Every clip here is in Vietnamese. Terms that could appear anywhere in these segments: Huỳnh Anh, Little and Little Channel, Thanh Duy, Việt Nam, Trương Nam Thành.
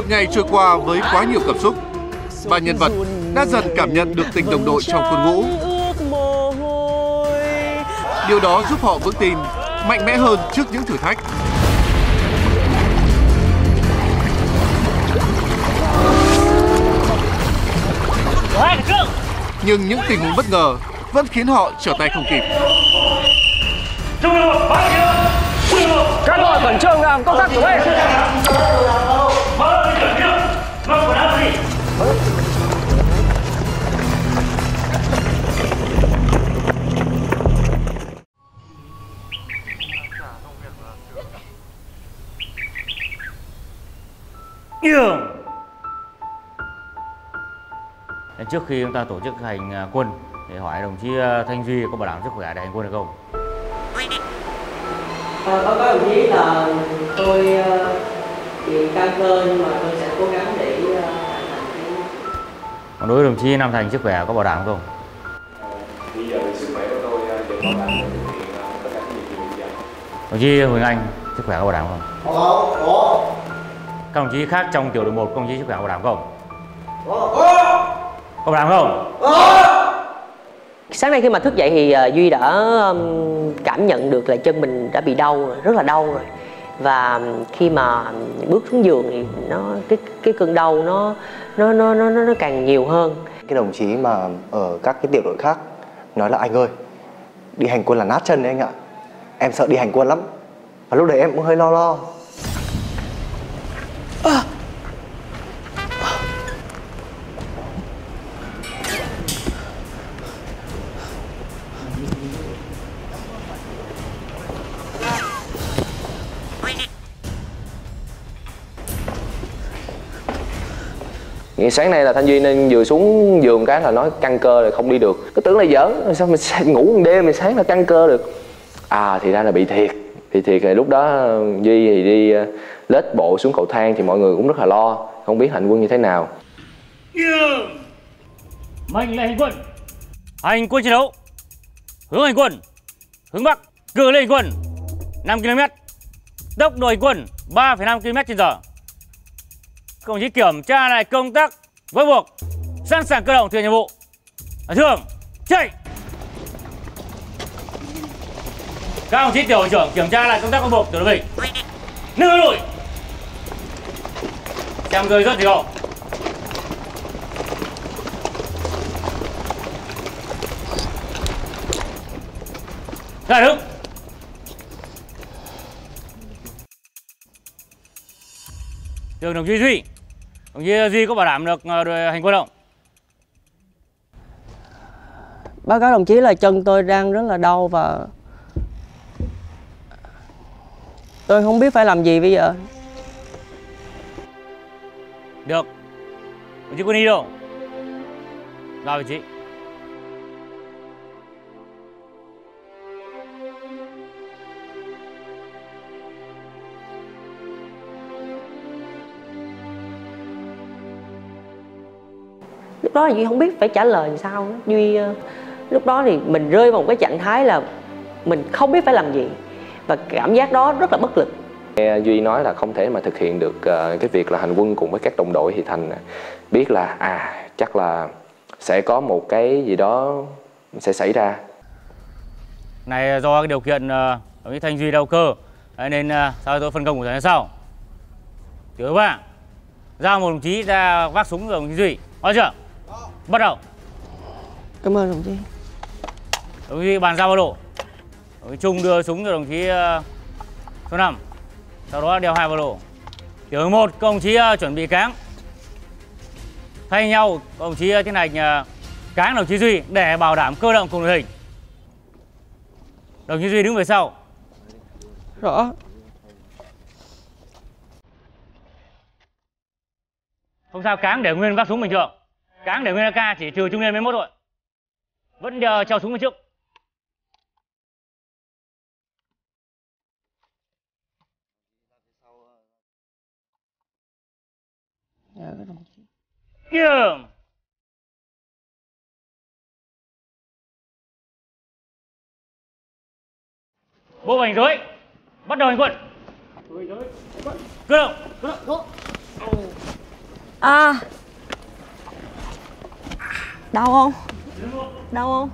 Một ngày trôi qua với quá nhiều cảm xúc, ba nhân vật đã dần cảm nhận được tình đồng đội trong quân ngũ. Điều đó giúp họ vững tin, mạnh mẽ hơn trước những thử thách. Nhưng những tình huống bất ngờ vẫn khiến họ trở tay không kịp. Các đội khẩn trương làm công tác của em. Trước khi chúng ta tổ chức hành quân để hỏi đồng chí Thanh Duy có bảo đảm sức khỏe để hành quân được không? Báo cáo đồng chí là tôi bị căng cơ nhưng mà tôi sẽ cố gắng để hoàn thành. Còn đối với đồng chí Nam Thành, sức khỏe có bảo đảm không? Bây giờ sức khỏe của tôi để bảo đảm tất cả những gì mình dạy. Đồng chí Huỳnh Anh, sức khỏe có bảo đảm không? Có. Các đồng chí khác trong tiểu đội 1 công chí sức khỏe có bảo đảm không? Có bảo đảm không? Sáng nay khi mà thức dậy thì Duy đã cảm nhận được là chân mình đã bị đau rồi, rất là đau rồi. Và khi mà bước xuống giường thì cái cơn đau nó càng nhiều hơn. Cái đồng chí mà ở các cái tiểu đội khác nói là anh ơi, đi hành quân là nát chân đấy anh ạ. Em sợ đi hành quân lắm. Và lúc đấy em cũng hơi lo. Sáng nay là Thanh Duy nên vừa xuống giường cái là nói căng cơ rồi không đi được. Cứ tưởng là giỡn, sao mình ngủ một đêm mà sáng là căng cơ được. À thì ra là bị thiệt. Bị thiệt thì lúc đó Duy thì đi lết bộ xuống cầu thang thì mọi người cũng rất là lo, không biết hành quân như thế nào. Mình là hành quân. Hành quân chiến đấu. Hướng hành quân. Hướng Bắc. Cự ly hành quân 5 km. Tốc độ hành quân 3,5 km/h. Các đồng chí kiểm tra lại công tác với buộc, sẵn sàng cơ động thực hiện nhiệm vụ. Thường chạy. Các đồng chí tiểu đội trưởng kiểm tra lại công tác với buộc tiểu đội mình. Nâng lùi. Xem người rất thì không. Đại hứng. Được đồng chí Duy. Đồng chí Duy có bảo đảm được đội hành quân không? Báo cáo đồng chí là chân tôi đang rất là đau và tôi không biết phải làm gì bây giờ. Được. Đồng chí Quân đi đâu? Vào vị trí. Lúc đó Duy không biết phải trả lời làm sao. Duy lúc đó thì mình rơi vào một cái trạng thái là mình không biết phải làm gì và cảm giác đó rất là bất lực. Duy nói là không thể mà thực hiện được cái việc là hành quân cùng với các đồng đội thì Thành biết là chắc là sẽ có một cái gì đó sẽ xảy ra. Này do cái điều kiện Thanh Duy đau cơ nên sao tôi phân công của Thành sao? Thứ ba, giao một đồng chí ra vác súng rồi đồng chí Duy. Nói chưa? Bắt đầu. Cảm ơn đồng chí. Đồng chí bàn giao bao đồ. Đồng chí Trung đưa súng cho đồng chí số 5. Sau đó đeo 2 bao đồ. Tiểu đội 1 đồng chí chuẩn bị cáng. Thay nhau đồng chí tiến hành cáng đồng chí Duy để bảo đảm cơ động cùng đội hình. Đồng chí Duy đứng về sau. Rõ. Không sao, cáng để nguyên vác súng bình thường. Cáng để nguyên AK, chỉ trừ trung niên mới 1 thôi. Vẫn treo súng lên trước. Bộ hành rối. Bắt đầu hành quân. Cơ động. À, đau không? Đau không?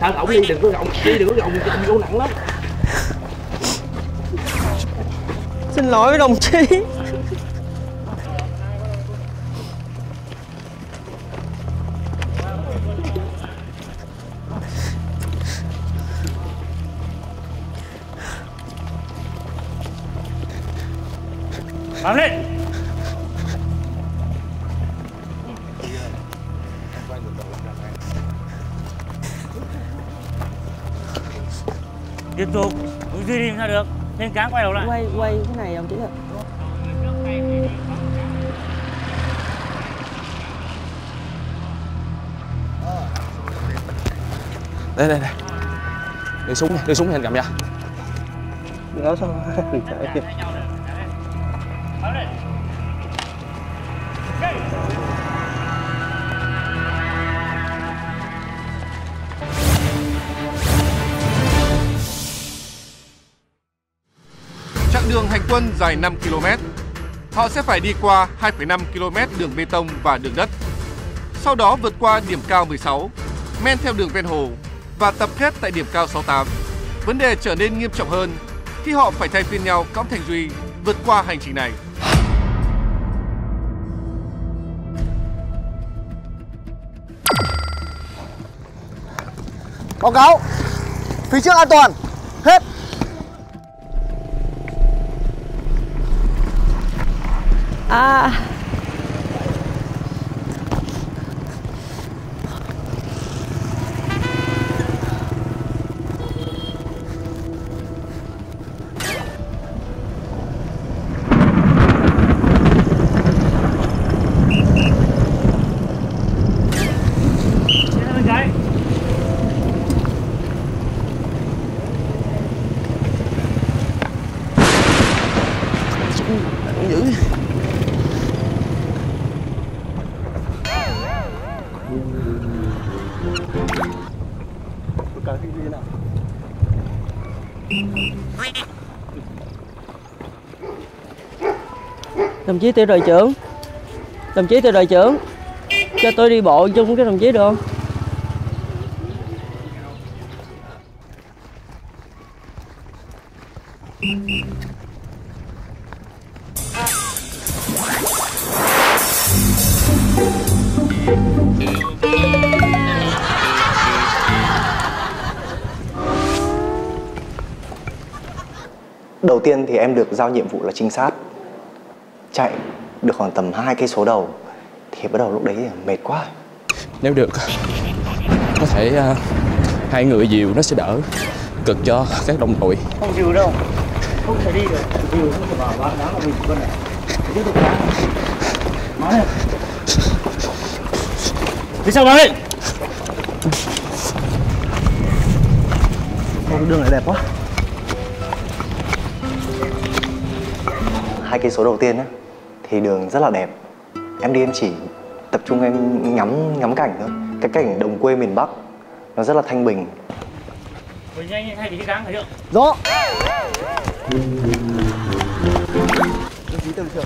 Thả lỏng đi, đừng có gồng, ông vô nặng lắm. Xin lỗi với đồng chí. Bám lên. Tiếp tục, duy đi sao được? Thêm cán quay đầu lại. Quay cái này ông chỉ ạ. Đây. Đưa súng anh cầm ra. Nó sao? Chặng đường hành quân dài 5 km. Họ sẽ phải đi qua 2,5 km đường bê tông và đường đất. Sau đó vượt qua điểm cao 16, men theo đường ven hồ và tập kết tại điểm cao 68. Vấn đề trở nên nghiêm trọng hơn khi họ phải thay phiên nhau cõng Thanh Duy vượt qua hành trình này. Báo cáo, phía trước an toàn, hết. À, đồng chí tiểu đội trưởng, cho tôi đi bộ chung với đồng chí được không? Đầu tiên thì em được giao nhiệm vụ là trinh sát, chạy được khoảng tầm 2 cây số đầu thì bắt đầu lúc đấy mệt quá. Nếu được có thể hai người dìu nó sẽ đỡ cực cho các đồng đội. Không dìu đâu, không thể đi được, dìu không thể bảo bạn đáng là mình quân này. Tiếp tục nào, nói này. Đi sao đấy? Con đường này đẹp quá. 2 cây số đầu tiên á, thì đường rất là đẹp. Em đi em chỉ tập trung em ngắm cảnh thôi. Cái cảnh đồng quê miền Bắc nó rất là thanh bình. Huỳnh Anh hay bị cáng phải không? Rõ. Đồng chí Tường trưởng.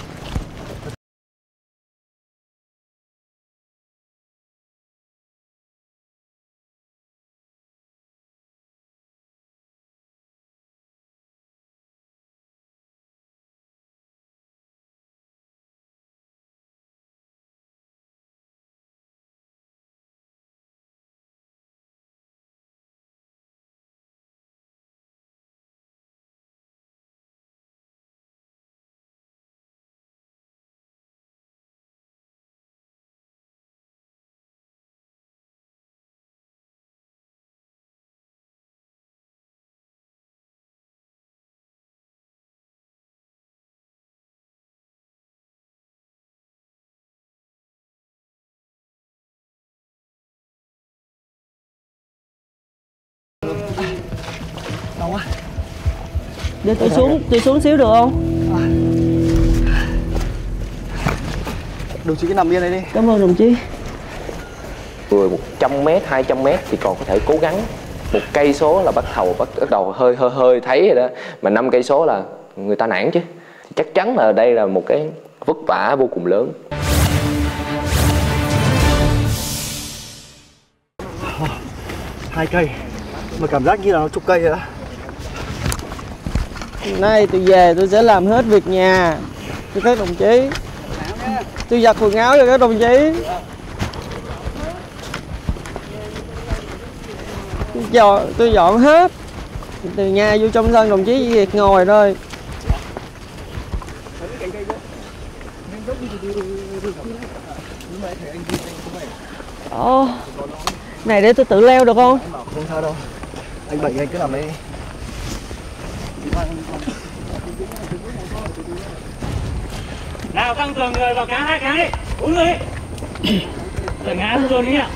Đau quá. Để tôi xuống xíu được không? Đồng chí cứ nằm yên đây đi. Cảm ơn đồng chí. người 100m, 200m thì còn có thể cố gắng, 1 cây số là bắt đầu hơi thấy rồi đó, mà 5 cây số là người ta nản chứ. Chắc chắn là đây là một cái vất vả vô cùng lớn. À, 2 cây mà cảm giác như là nó chục cây rồi đó. Nay tôi về tôi sẽ làm hết việc nhà cho các đồng chí, tôi giặt quần áo cho các đồng chí, tôi dọn hết từ nhà vô trong sân, đồng chí việc ngồi thôi. Ồ, này để tôi tự leo được không? Không sao đâu, anh bệnh anh cứ làm đi. Nào, tăng cường người vào cá, 2 cá đi, 4 người đi. Đừng ngã xuống rồi đi nhá.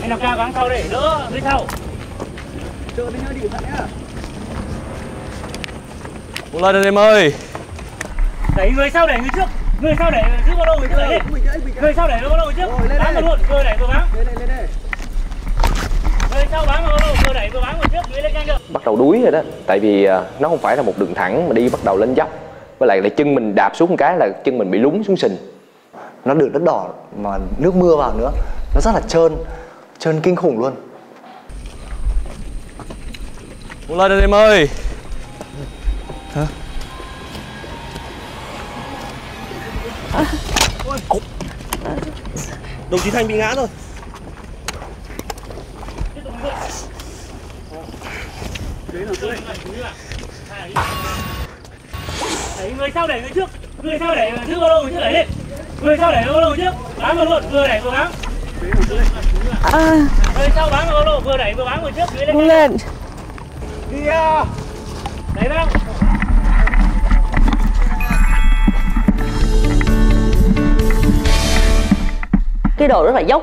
Anh nào cao gắng sau đi, đỡ dưới sau. Chờ bên đi bạn nhá. Một lần rồi em ơi. Đẩy người sau đẩy người trước. Người sau đẩy người trước bao lâu người trước đẩy đi. Người sau đẩy bao lâu người trước. Bám vào luôn, cơ đẩy tôi bám. Lên. Người sau bám vào luôn, cơ đẩy tôi bám vào trước, dưới lên nhanh được. Bắt đầu đuối rồi đó, tại vì nó không phải là một đường thẳng mà đi bắt đầu lên dốc. Với lại là chân mình đạp xuống một cái là chân mình bị lún xuống sình. Nó được đất đỏ mà nước mưa vào nữa, nó rất là trơn kinh khủng luôn. Một lần rồi em ơi. Hả? Đồng chí Thanh bị ngã rồi. Đẩy người sau đẩy người trước, người sau đẩy người trước bao lâu người trước đẩy lên, người sau đẩy bao lâu người trước, bám vào luôn, vừa đẩy vừa bám. Người sau bám vào bao lâu, vừa đẩy vừa bám người trước, dưới lên. Đi ra, đẩy băng. Cái đồ rất là dốc,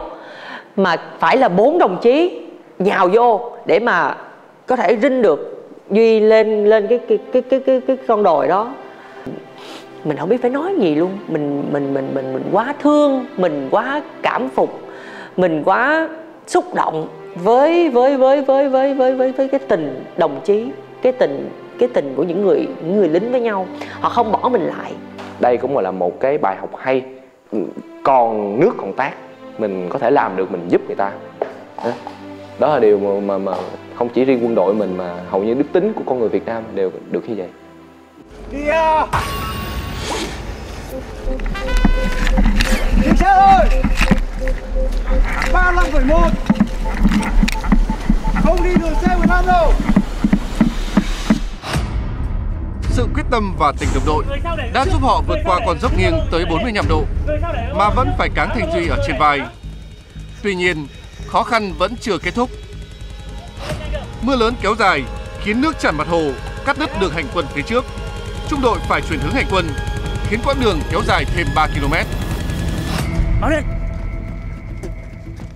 mà phải là 4 đồng chí nhào vô để mà có thể rinh được Duy lên cái con đồi đó. Mình không biết phải nói gì luôn, mình quá thương, mình quá cảm phục, mình quá xúc động với cái tình đồng chí, cái tình của những người lính với nhau, họ không bỏ mình lại. Đây cũng gọi là một cái bài học hay. Còn nước còn tát, mình có thể làm được, mình giúp người ta. Đó là điều mà không chỉ riêng quân đội mình mà hầu như đức tính của con người Việt Nam đều được như vậy. Đi à. Chính xác ơi. 35,1. Không đi đường C15 đâu. Sự quyết tâm và tình đồng đội đã giúp họ vượt qua con dốc nghiêng tới 45 độ mà vẫn phải cáng Thanh Duy ở trên vai. Tuy nhiên, khó khăn vẫn chưa kết thúc. Mưa lớn kéo dài khiến nước tràn mặt hồ, cắt đứt đường hành quân phía trước. Trung đội phải chuyển hướng hành quân, khiến quãng đường kéo dài thêm 3 km. Báo lên.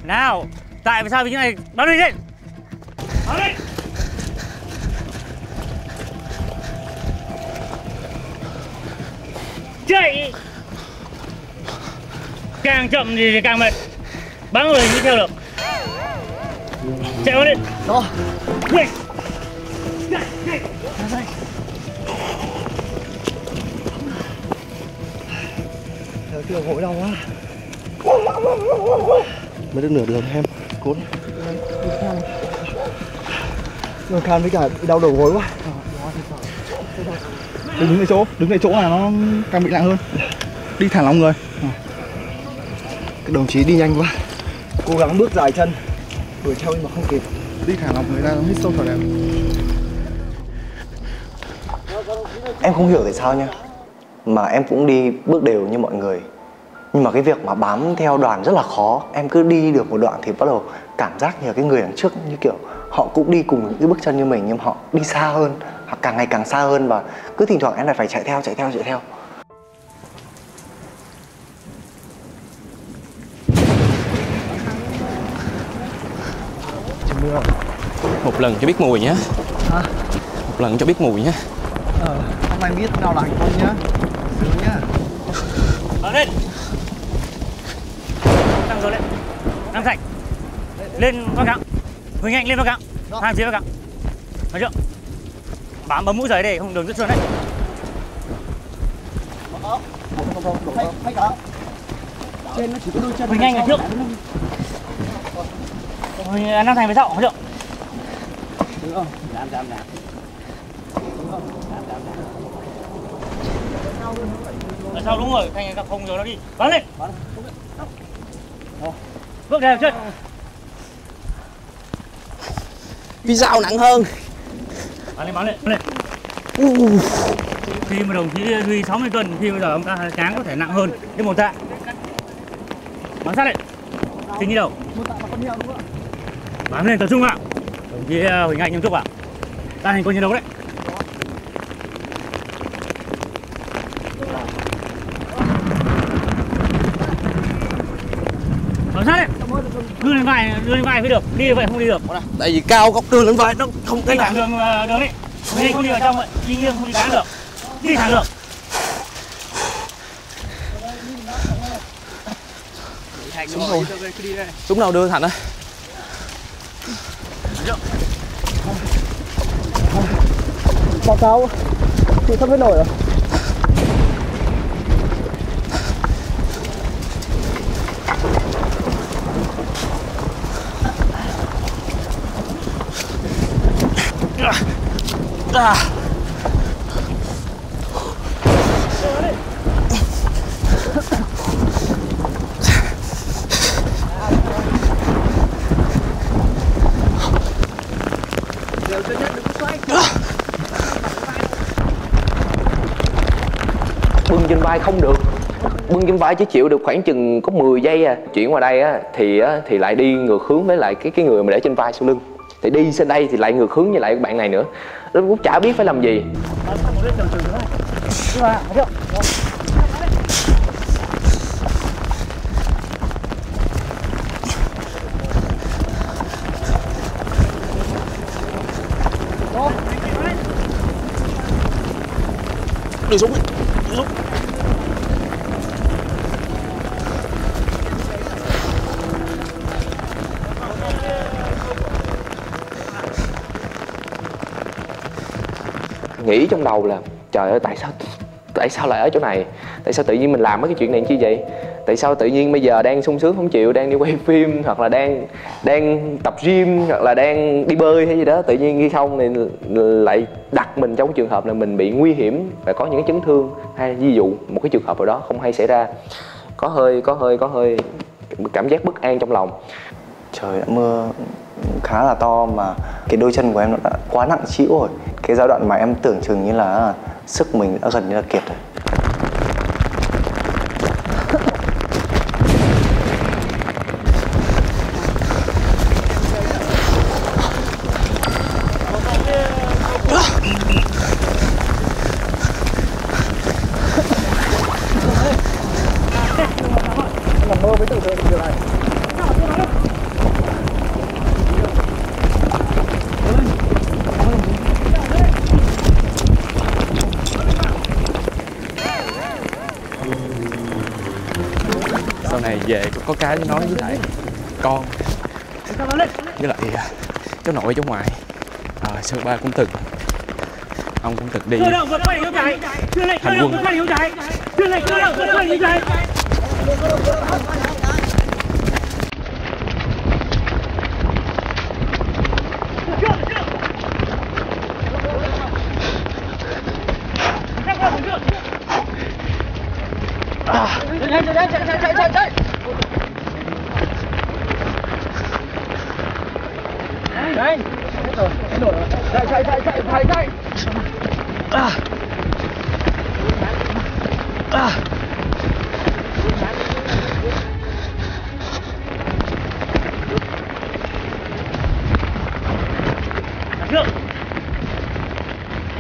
Nào, tại vì sao vì thế này? Báo lên. Báo lên. Chạy. Càng chậm thì càng mệt. Bắn người mới theo được. Chạy vào đi. Đó. Chạy. Chạy. Trời thương hội đau quá. Mới được nửa đường em. Cốn. Đường khan với cả đau đầu gối quá. Đứng lại chỗ là nó càng bị nặng hơn. Đi thẳng lòng người. Cái đồng chí đi nhanh quá. Cố gắng bước dài chân. Đuổi theo nhưng mà không kịp. Đi thả lỏng người ra, hít sâu thở đều. Em không hiểu tại sao nha, mà em cũng đi bước đều như mọi người. Nhưng mà cái việc mà bám theo đoàn rất là khó. Em cứ đi được một đoạn thì bắt đầu cảm giác như cái người đằng trước, như kiểu họ cũng đi cùng những cái bước chân như mình, nhưng họ đi xa hơn, họ càng ngày càng xa hơn, và cứ thỉnh thoảng em lại phải chạy theo. Một lần cho biết mùi nhé. À. Một lần cho biết mùi nhé. Hôm nay biết đau lạnh không nhá. Sướng nhá. Lên. Tăng rồi đấy. Nam Thành lên bắc cạn, Huỳnh Anh lên bắc cạn, hàng dưới bắc cạn, thấy chưa? Bám bấm mũi giấy để không đường rất trơn đấy. Trên nó chỉ có đôi chân. Huỳnh Anh ở trước, Huỳnh Nam Thành phía sau, thấy chưa? Đúng không? Làm. Ở sau đúng rồi, Thành gặp không rồi nó đi. Bắn lên. Bước đều chân. Vì dao nặng hơn. Bắn lên. Khi mà đồng chí Duy 60 cân, khi bây giờ ông ta cán có thể nặng hơn. Thế một tạ. Bắn sát đấy. Tính đi đầu. Bắn lên tập trung ạ. Đồng chí Huỳnh Anh nghiêm túc ạ. Ta thành quân chiến đấu đấy. Đưa lên vai, mới được, đi vậy không đi được. Tại vì cao góc đưa lên vai nó không cái thẳng đường đấy. Đi không đi ở trong vậy, đi nghiêng không đi cán được. Đi thẳng được. Súng nào đưa thẳng đấy. Báo cáo, tôi không biết nổi rồi. Bưng trên vai không được, bưng trên vai chỉ chịu được khoảng chừng có 10 giây à. Chuyển qua đây á, thì lại đi ngược hướng với lại cái người mà để trên vai sau lưng. Thì đi sang đây thì lại ngược hướng với lại bạn này nữa. Nó cũng chả biết phải làm gì. Đưa xuống, đưa xuống. Nghĩ trong đầu là trời ơi, tại sao lại ở chỗ này, tại sao tự nhiên mình làm mấy cái chuyện này chi vậy, tại sao tự nhiên bây giờ đang sung sướng không chịu, đang đi quay phim hoặc là đang tập gym hoặc là đang đi bơi hay gì đó, tự nhiên khi không thì lại đặt mình trong cái trường hợp là mình bị nguy hiểm và có những cái chấn thương hay ví dụ một cái trường hợp nào đó không hay xảy ra. Có hơi cảm giác bất an trong lòng. Trời đã mưa khá là to mà cái đôi chân của em nó đã quá nặng trĩu rồi. Cái giai đoạn mà em tưởng chừng như là sức mình đã gần như là kiệt rồi. Em mơ với tưởng tượng điều này. Sau này về có cái nói với lại con, với lại cháu nội cháu ngoại. Sơn ba cũng từng, ông cũng từng đi hành quân. Chạy. Đấy. Chạy.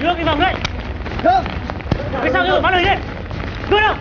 Nước đi vòng đấy. Nước. Cái sao cứ bắn người đi. Đưa đâu.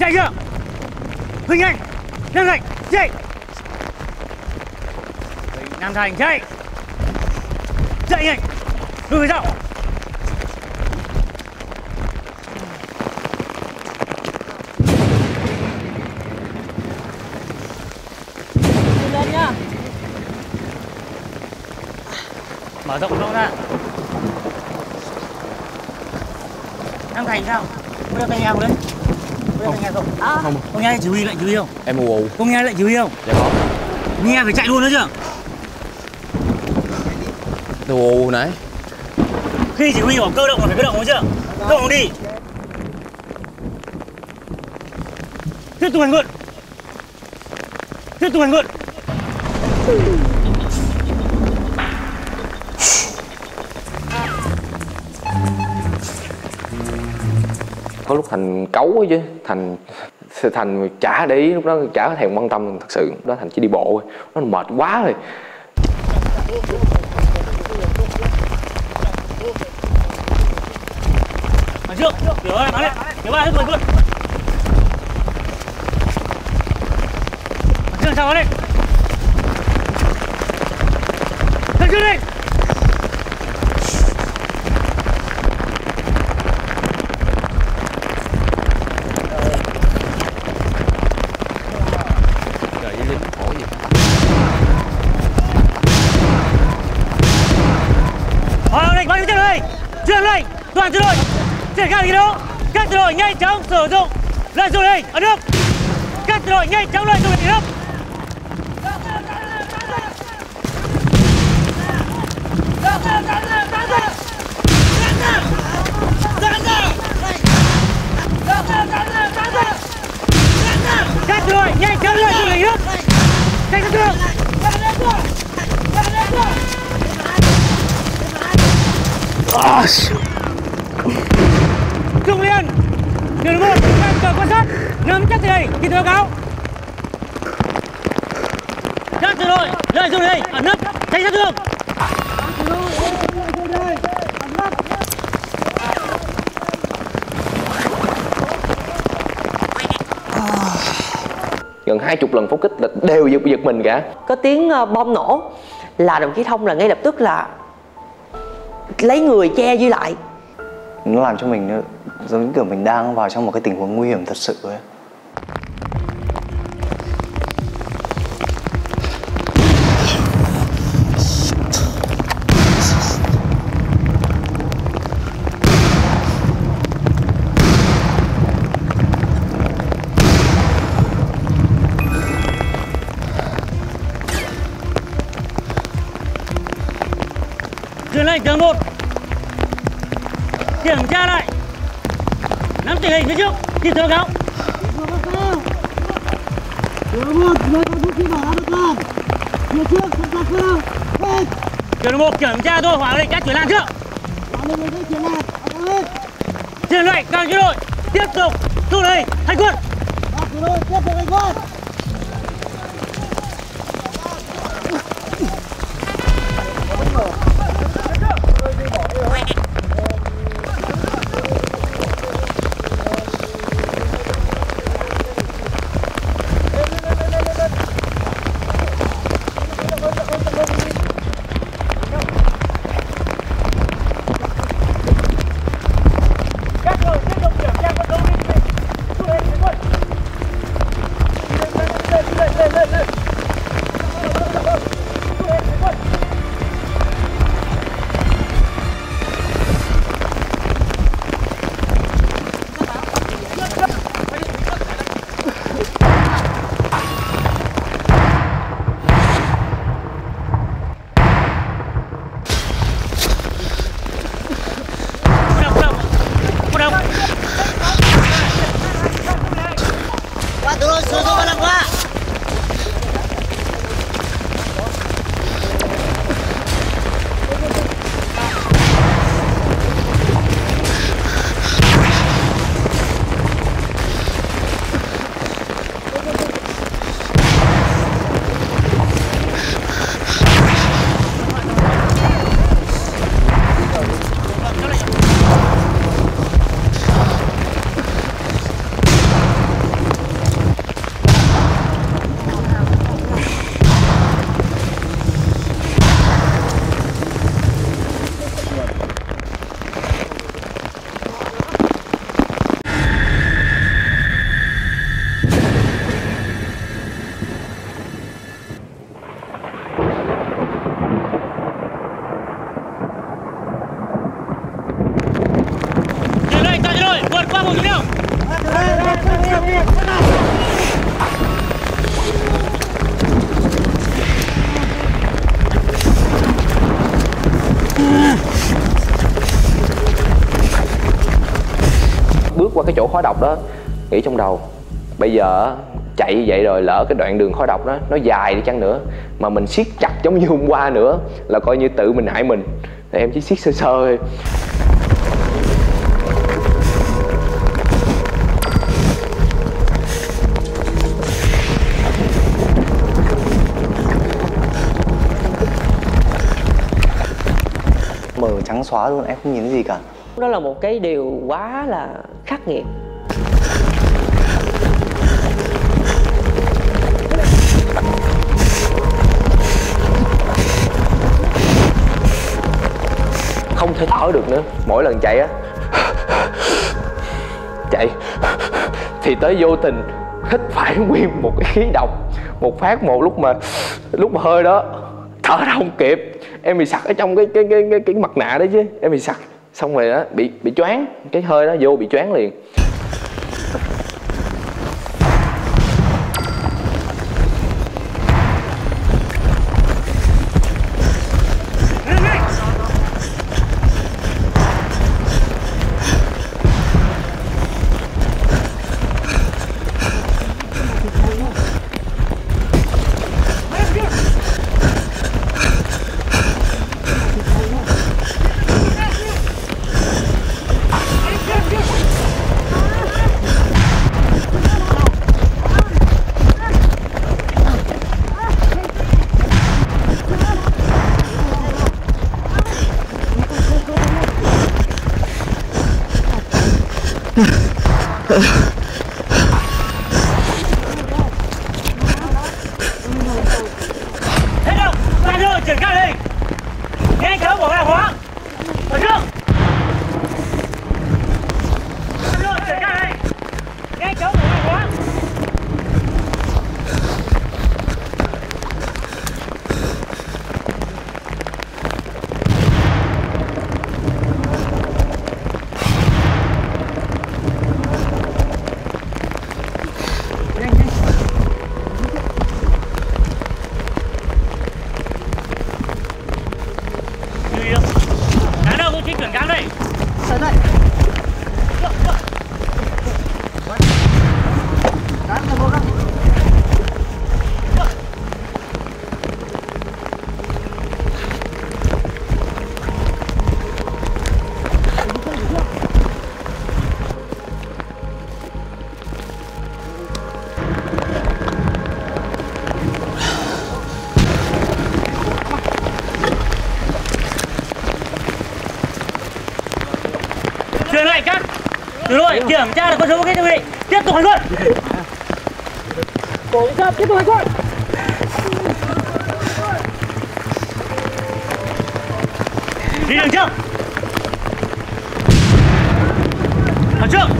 Chạy chưa? Huỳnh Anh, Nam Thành, chạy! Huỳnh Nam Thành, chạy! Chạy anh! Lùi về sau! Lên nhá! Mở rộng lỗ ra! Nam Thành sao? Có được tay nghèo đấy? Không. Không. Có nghe chỉ huy lại chỉ huy không? Em ù ù. Có nghe lại chỉ huy không? Dạ có. Nghe phải chạy luôn nữa chứ. Ù ù nãy. Khi chỉ huy bảo cơ động là phải cơ động nữa chứ. Cơ động đi. Tiếp tục hành quân. Tiếp tục hành quân. Có lúc Thành cấu chứ, Thành chả để ý, lúc đó chả có thèm quan tâm thật sự. Lúc đó Thành chỉ đi bộ thôi, nó mệt quá rồi. Mà trước, kiểu ơi, bắn đi, luôn. Mà trước sao bắn đi. Bắn trước đi. Toàn chiến đội triển khai chiến đấu, các chiến đội nhanh chóng sử dụng lợi dụng hình ở nước, các chiến đội nhanh chóng lợi dụng hình ở nước. Các chiến đội nhanh chóng lợi dụng hình nước. Các chiến đội Trung Liên, đường 1, tăng cường quan sát, nắm chắc tình hình, kịp thời báo cáo. Các tiểu đội lợi dụng đây, ẩn nấp, tránh sát thương. Gần 20 lần pháo kích là đều giật mình cả. Có tiếng bom nổ là đồng chí Thông là ngay lập tức là lấy người che Duy lại. Nó làm cho mình giống như kiểu mình đang vào trong một cái tình huống nguy hiểm thật sự ấy. Dừng lại tầng 1. Kiểm tra lại, nắm tình hình phía trước, kịp thời báo cáo. Điều 1 kiểm tra tôi hỏa lệnh các chuyển lan trước. Chuyển lệnh các chiến đội tiếp tục thu này hành quân. bước qua cái chỗ khói độc đó, nghĩ trong đầu bây giờ chạy như vậy rồi lỡ cái đoạn đường khói độc đó nó dài đi chăng nữa mà mình siết chặt giống như hôm qua nữa là coi như tự mình hại mình. Thì em chỉ siết sơ sơ thôi. Mờ trắng xóa luôn, em không nhìn gì cả. Đó là một cái điều quá là khắc nghiệt. Không thể thở được nữa. Mỗi lần chạy á, chạy thì tới vô tình hít phải nguyên một cái khí độc một phát một lúc mà hơi đó thở không kịp, em bị sặc ở trong cái mặt nạ đấy chứ, em bị sặc xong rồi đó bị choáng, cái hơi đó vô bị choáng liền. Kiểm tra được con số cái đơn vị, tiếp tục hành quân. Cố gắng tiếp tục hành quân. Đi đường trước. Hành trước.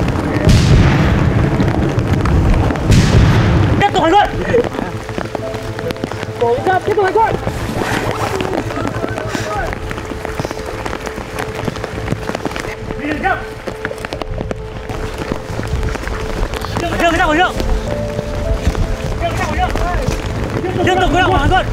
Tiếp tục hành quân. Cố gắng tiếp tục hành quân. Đi đường trước. Tiếp tục động hành quân. Tiếp tục động hành quân.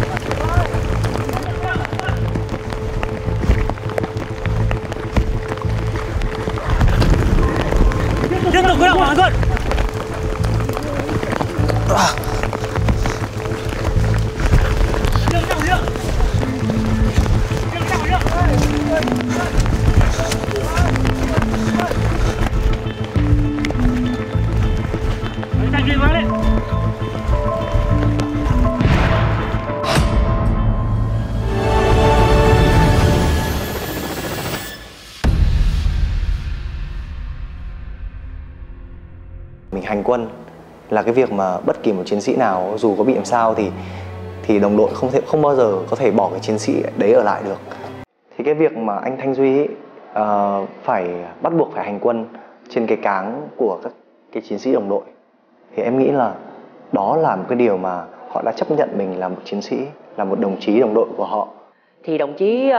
Quân là cái việc mà bất kỳ một chiến sĩ nào dù có bị làm sao thì đồng đội không bao giờ có thể bỏ cái chiến sĩ đấy ở lại được. Thì cái việc mà anh Thanh Duy ấy, phải bắt buộc phải hành quân trên cái cáng của các cái chiến sĩ đồng đội, thì em nghĩ là đó là một cái điều mà họ đã chấp nhận mình là một chiến sĩ, là một đồng chí đồng đội của họ. Thì đồng chí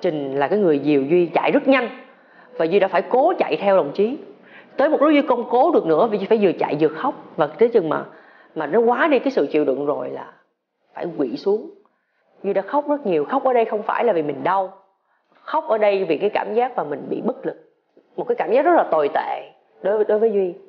Trình là cái người dìu Duy chạy rất nhanh và Duy đã phải cố chạy theo đồng chí. Tới một lúc Duy không cố được nữa vì Duy phải vừa chạy vừa khóc, và tới chừng mà nó quá đi cái sự chịu đựng rồi là phải quỵ xuống. Duy đã khóc rất nhiều, khóc ở đây không phải là vì mình đau, khóc ở đây vì cái cảm giác mà mình bị bất lực, một cái cảm giác rất là tồi tệ đối với Duy.